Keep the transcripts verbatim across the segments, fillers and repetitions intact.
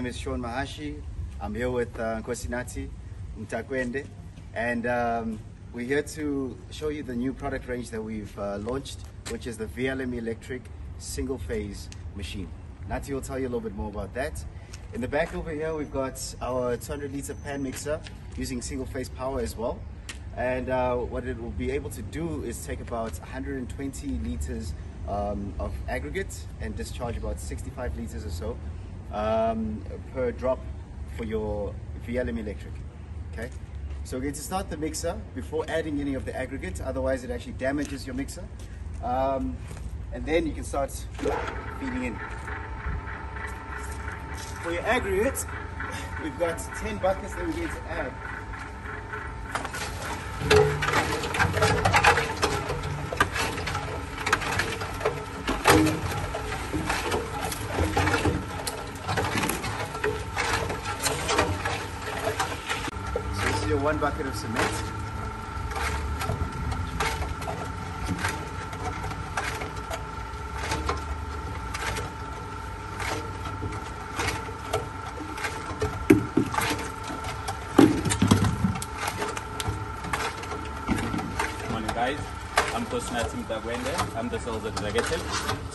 name is Sean Mahashi. I'm here with Nkosi, Nati Ntakwende, and um, we're here to show you the new product range that we've uh, launched, which is the V L M electric single phase machine. Nati will tell you a little bit more about that. In the back over here, we've got our two hundred liter pan mixer using single phase power as well. And uh, what it will be able to do is take about one hundred twenty liters um, of aggregate and discharge about sixty-five liters or so um, per drop for your V L M electric. Okay, so we're going to start the mixer before adding any of the aggregate, otherwise it actually damages your mixer. Um, and then you can start feeding in. For your aggregate, we've got ten buckets that we're going to add. Your one bucket of cement, good morning guys, I'm Person Timta. I'm the sales executive.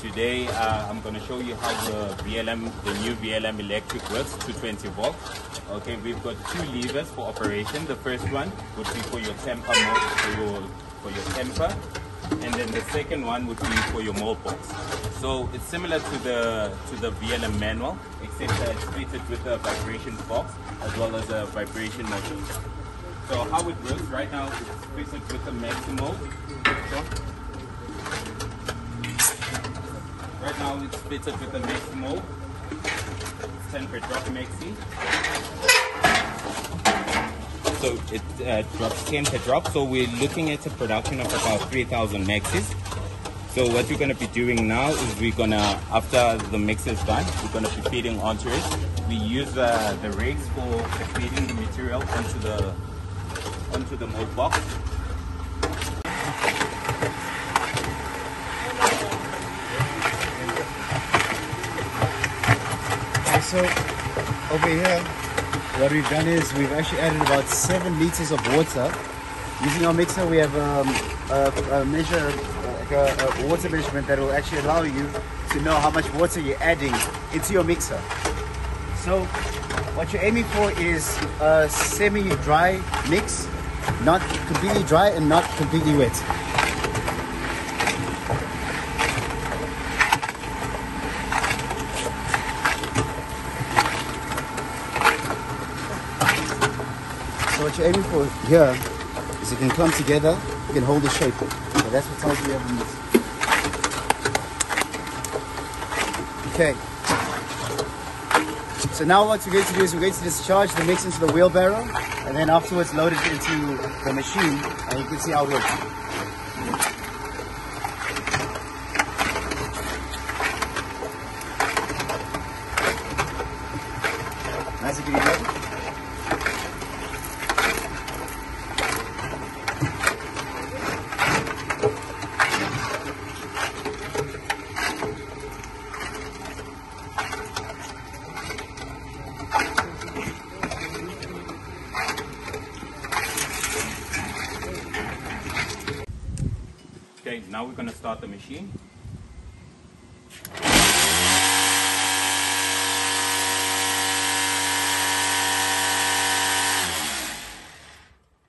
Today uh, I'm going to show you how the V L M, the new V L M electric works, two twenty volts. Okay, we've got two levers for operation. The first one would be for your temper mode, for your, for your temper, and then the second one would be for your mold box. So it's similar to the to the V L M manual, except that it's fitted with a vibration box as well as a vibration module. So how it works right now is fitted with a maximal. Right now it's fitted with a maximal. ten per drop maxi. So it uh, drops ten per drop. So we're looking at a production of about three thousand maxis. So what we're gonna be doing now is we're gonna, after the mix is done, we're gonna be feeding onto it. We use uh, the rigs for feeding the material onto the onto the mold box. So over here, what we've done is we've actually added about seven liters of water. Using our mixer, we have um, a, a measure, like a, a water measurement that will actually allow you to know how much water you're adding into your mixer. So what you're aiming for is a semi-dry mix, not completely dry and not completely wet. What you're aiming for here is it can come together, you can hold the shape. So that's what size we have in this. Okay. So now what we're going to do is we're going to discharge the mix into the wheelbarrow and then afterwards load it into the machine, and you can see how it works. Okay, now we're going to start the machine.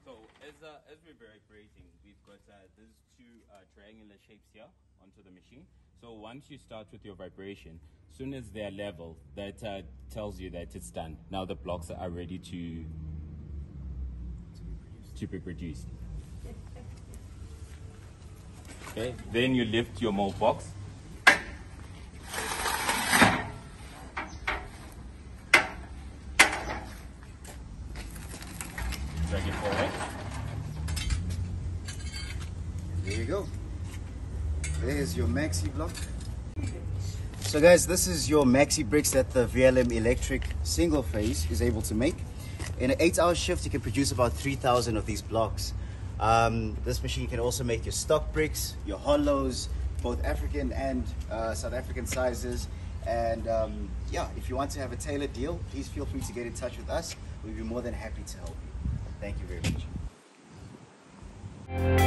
So as, uh, as we're vibrating, we've got uh, these two uh, triangular shapes here onto the machine. So once you start with your vibration, as soon as they're level, that uh, tells you that it's done. Now the blocks are ready to, to be produced. Okay, then you lift your mold box. Drag it forward. There you go. There's your maxi block. So guys, this is your maxi bricks that the V L M electric single phase is able to make. In an eight hour shift, you can produce about three thousand of these blocks. Um, this machine can also make your stock bricks, your hollows, both African and uh, South African sizes, And um, yeah, if you want to have a tailored deal, please feel free to get in touch with us. We'll be more than happy to help you. Thank you very much.